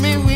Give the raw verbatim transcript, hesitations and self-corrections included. me.